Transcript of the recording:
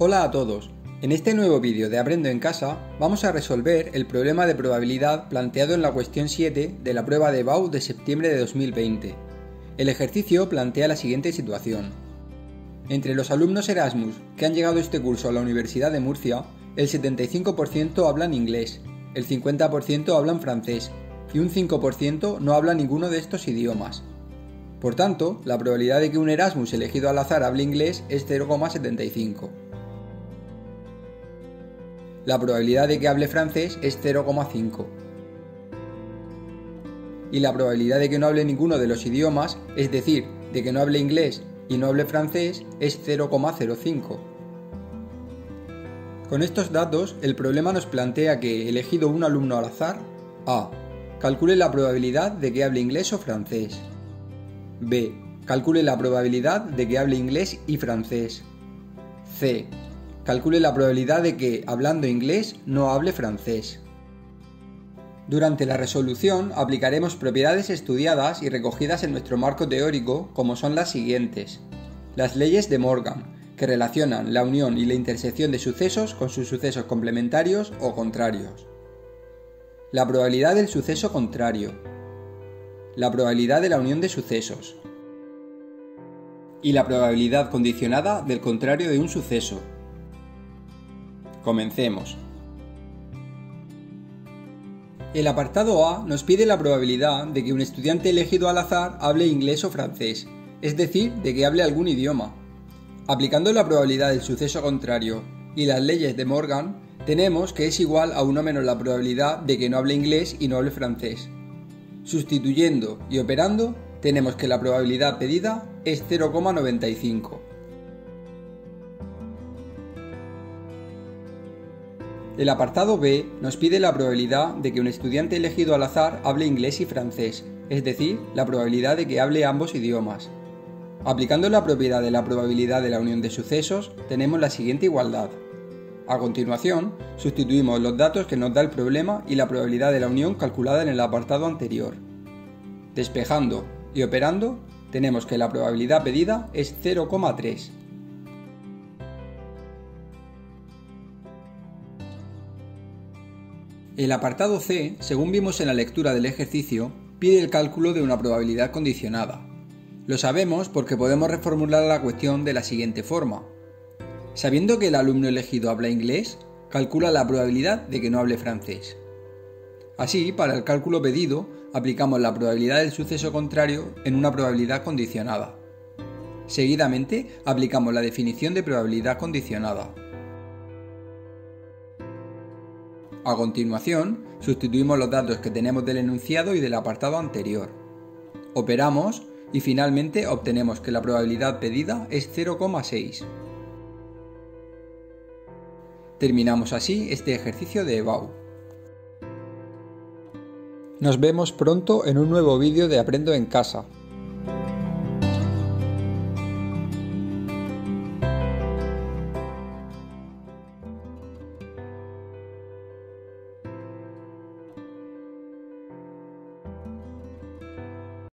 Hola a todos, en este nuevo vídeo de Aprendo en Casa vamos a resolver el problema de probabilidad planteado en la cuestión 7 de la prueba de BAU de septiembre de 2020. El ejercicio plantea la siguiente situación. Entre los alumnos Erasmus que han llegado este curso a la Universidad de Murcia, el 75% hablan inglés, el 50% hablan francés y un 5% no habla ninguno de estos idiomas. Por tanto, la probabilidad de que un Erasmus elegido al azar hable inglés es 0,75. La probabilidad de que hable francés es 0,5. Y la probabilidad de que no hable ninguno de los idiomas, es decir, de que no hable inglés y no hable francés, es 0,05. Con estos datos, el problema nos plantea que, elegido un alumno al azar, a. Calcule la probabilidad de que hable inglés o francés. B. Calcule la probabilidad de que hable inglés y francés. C. Calcule la probabilidad de que, hablando inglés, no hable francés. Durante la resolución aplicaremos propiedades estudiadas y recogidas en nuestro marco teórico, como son las siguientes. Las leyes de Morgan, que relacionan la unión y la intersección de sucesos con sus sucesos complementarios o contrarios. La probabilidad del suceso contrario. La probabilidad de la unión de sucesos. Y la probabilidad condicionada del contrario de un suceso. Comencemos. El apartado A nos pide la probabilidad de que un estudiante elegido al azar hable inglés o francés, es decir, de que hable algún idioma. Aplicando la probabilidad del suceso contrario y las leyes de Morgan, tenemos que es igual a 1 menos la probabilidad de que no hable inglés y no hable francés. Sustituyendo y operando, tenemos que la probabilidad pedida es 0,95. El apartado B nos pide la probabilidad de que un estudiante elegido al azar hable inglés y francés, es decir, la probabilidad de que hable ambos idiomas. Aplicando la propiedad de la probabilidad de la unión de sucesos, tenemos la siguiente igualdad. A continuación, sustituimos los datos que nos da el problema y la probabilidad de la unión calculada en el apartado anterior. Despejando y operando, tenemos que la probabilidad pedida es 0,3. El apartado C, según vimos en la lectura del ejercicio, pide el cálculo de una probabilidad condicionada. Lo sabemos porque podemos reformular la cuestión de la siguiente forma. Sabiendo que el alumno elegido habla inglés, calcula la probabilidad de que no hable francés. Así, para el cálculo pedido, aplicamos la probabilidad del suceso contrario en una probabilidad condicionada. Seguidamente, aplicamos la definición de probabilidad condicionada. A continuación, sustituimos los datos que tenemos del enunciado y del apartado anterior. Operamos y finalmente obtenemos que la probabilidad pedida es 0,6. Terminamos así este ejercicio de EBAU. Nos vemos pronto en un nuevo vídeo de Aprendo en Casa.